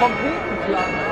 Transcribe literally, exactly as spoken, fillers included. kompletten Plan.